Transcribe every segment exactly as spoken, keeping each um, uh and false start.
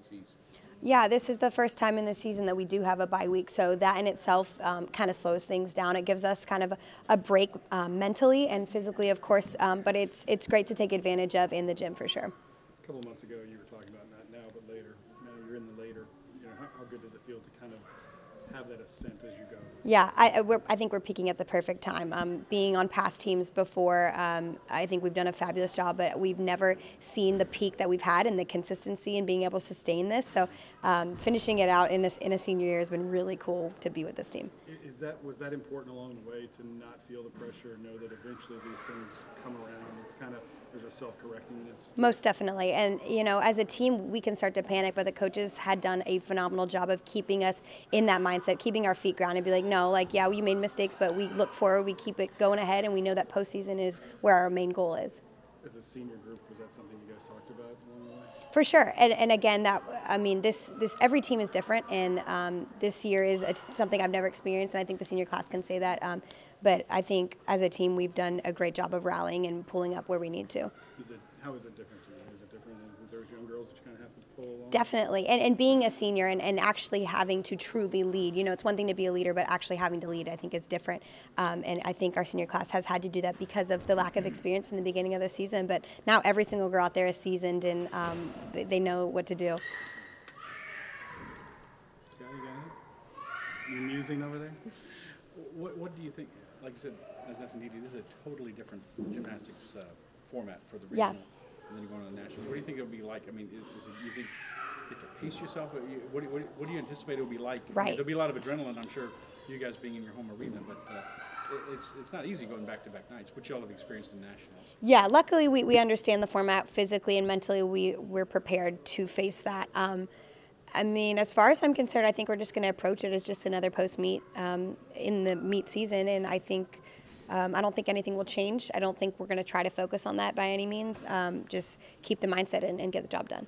S E Cs? Yeah, this is the first time in the season that we do have a bye week, so that in itself um, kind of slows things down. It gives us kind of a break um, mentally and physically, of course, um, but it's, it's great to take advantage of in the gym for sure. A couple months ago you were talking about not now but later. Now you're in the later. You know, how, how good does it feel to kind of have that ascent as you go? Yeah, I, we're, I think we're peaking at the perfect time. Um, being on past teams before, um, I think we've done a fabulous job, but we've never seen the peak that we've had and the consistency and being able to sustain this. So um, finishing it out in a, in a senior year has been really cool to be with this team. Is that, was that important along the way to not feel the pressure and know that eventually these things come around? It's kind of, there's a self-correctingness. Most definitely. And, you know, as a team, we can start to panic, but the coaches had done a phenomenal job of keeping us in that mindset, keeping our feet grounded, be like, no, like, yeah, we made mistakes, but we look forward, we keep it going ahead, and we know that postseason is where our main goal is. As a senior group, was that something you guys talked about? For sure, and, and again, that I mean, this this every team is different, and um, this year is a, something I've never experienced, and I think the senior class can say that. Um, but I think as a team, we've done a great job of rallying and pulling up where we need to. Is it, how is it different to you? Is it different than those young girls that you kind of have to pull along? Definitely, and and being a senior and and actually having to truly lead. You know, it's one thing to be a leader, but actually having to lead, I think, is different. Um, and I think our senior class has had to do that because of the lack of experience in the beginning of the season. But now every single girl out there is seasoned, and um, they, they know what to do. Scott, you got it? You're musing over there. What what do you think? Like I said, as S and D D, this is a totally different gymnastics uh, format for the regional, yeah, and then you're going to the national. What do you think it'll be like? I mean, is, is it, you think you have to pace yourself? What do you, what do you anticipate it'll be like? Right. I mean, there'll be a lot of adrenaline, I'm sure, you guys being in your home arena, but. Uh, It's, it's not easy going back-to-back nights, which y'all have experienced in nationals. Yeah, luckily we, we understand the format physically and mentally. We, we're prepared to face that. Um, I mean, as far as I'm concerned, I think we're just going to approach it as just another post-meet um, in the meet season, and I think um, I don't think anything will change. I don't think we're going to try to focus on that by any means. Um, just keep the mindset and, and get the job done.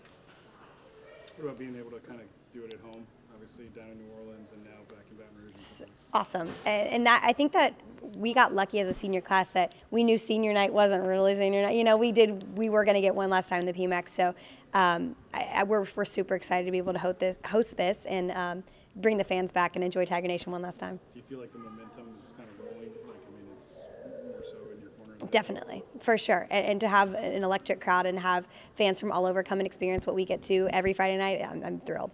What about being able to kind of do it at home? Obviously down in New Orleans and now back in Baton Rouge. It's awesome. And, and that, I think that we got lucky as a senior class that we knew senior night wasn't really senior night. You know, we did, we were going to get one last time in the P MAC. So um, I, I, we're, we're super excited to be able to host this, host this and um, bring the fans back and enjoy Tiger Nation one last time. Do you feel like the momentum is kind of rolling? Like, I mean, it's more so in your corner? Definitely, for sure. And, and to have an electric crowd and have fans from all over come and experience what we get to every Friday night, I'm, I'm thrilled.